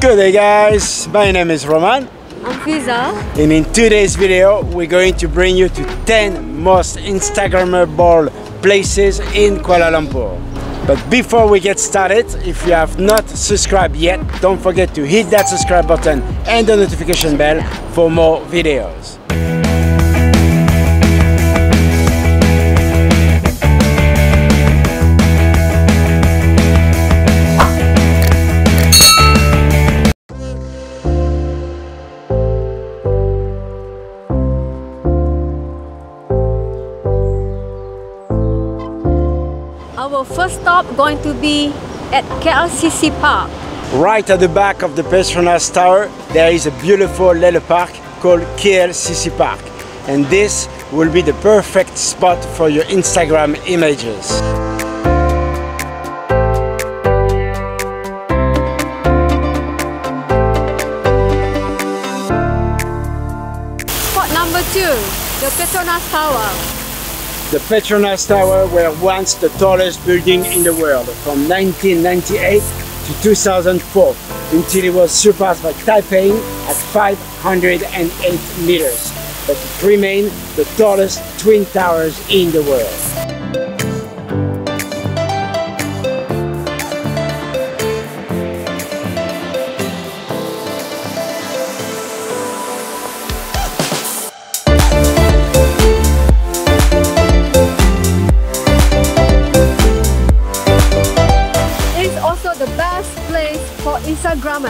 Good day guys, my name is Roman. I'm Fiza. And in today's video we're going to bring you to 10 most Instagrammable places in Kuala Lumpur. But before we get started, if you have not subscribed yet, don't forget to hit that subscribe button and the notification bell for more videos. First stop going to be at KLCC Park. Right at the back of the Petronas Tower, there is a beautiful little park called KLCC Park. And this will be the perfect spot for your Instagram images. Spot number 2, the Petronas Tower. The Petronas Tower were once the tallest building in the world, from 1998 to 2004, until it was surpassed by Taipei at 508 meters, but it remained the tallest twin towers in the world. Instagram.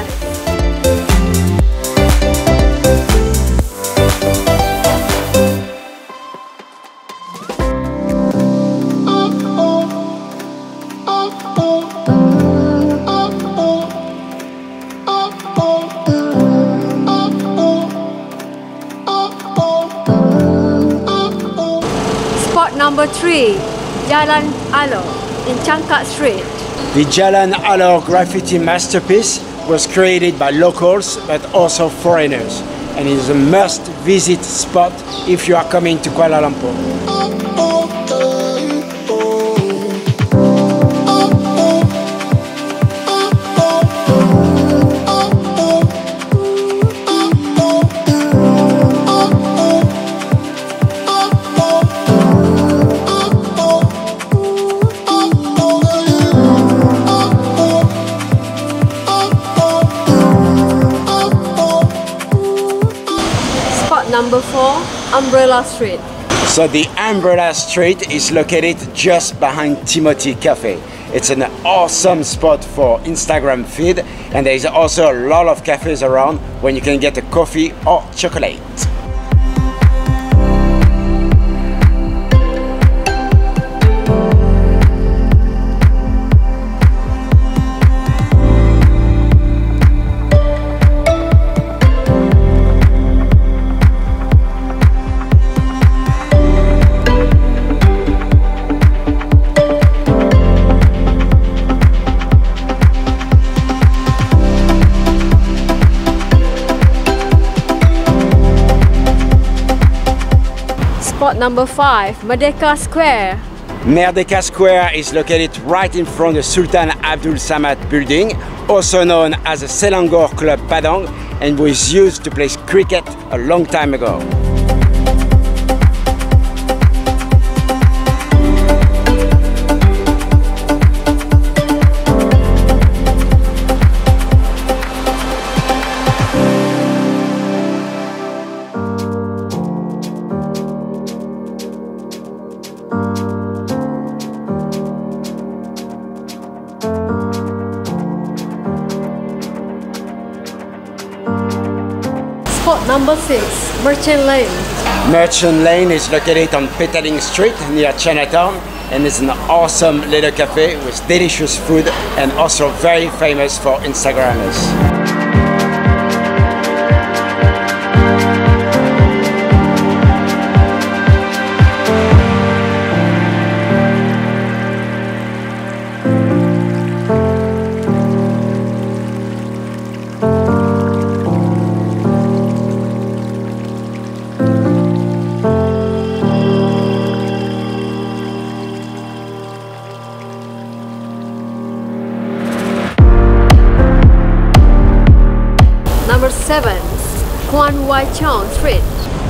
Spot number 3, Jalan Alor in Changkat Street. The Jalan Alor graffiti masterpiece was created by locals but also foreigners, and is a must-visit spot if you are coming to Kuala Lumpur. Number 4, Umbrella Street. So the Umbrella Street is located just behind Timothy Cafe. It's an awesome spot for Instagram feed, and there is also a lot of cafes around where you can get a coffee or chocolate. Spot number 5, Merdeka Square. Merdeka Square is located right in front of the Sultan Abdul Samad building, also known as the Selangor Club Padang, and was used to play cricket a long time ago. Spot number 6, Merchant Lane. Merchant Lane is located on Petaling Street near Chinatown, and is an awesome little cafe with delicious food and also very famous for Instagrammers. Number 7, Kuan Wai Chong Street.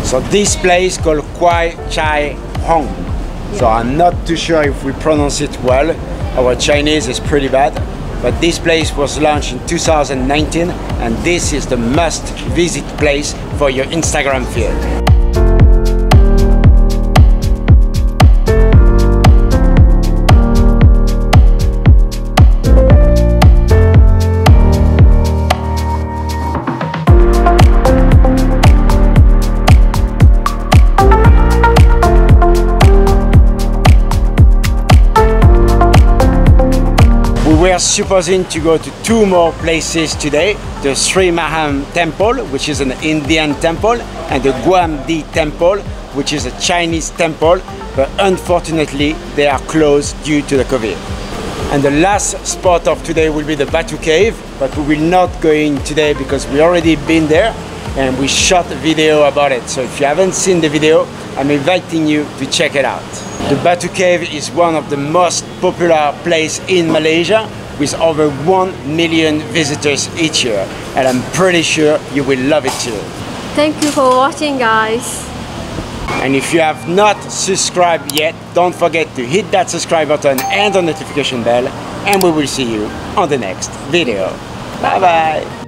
So this place called Kwai Chai Hong. Yeah. So I'm not too sure if we pronounce it well. Our Chinese is pretty bad. But this place was launched in 2019 and this is the must visit place for your Instagram feed. We are supposing to go to 2 more places today, the Sri Mahan Temple, which is an Indian temple, and the Guam Di Temple, which is a Chinese temple, but unfortunately they are closed due to the COVID. And the last spot of today will be the Batu Cave, but we will not go in today because we already been there and we shot a video about it. So if you haven't seen the video, I'm inviting you to check it out. The Batu Cave is one of the most popular places in Malaysia with over 1 million visitors each year, and I'm pretty sure you will love it too. Thank you for watching, guys. And if you have not subscribed yet, don't forget to hit that subscribe button and the notification bell, and we will see you on the next video. Bye bye.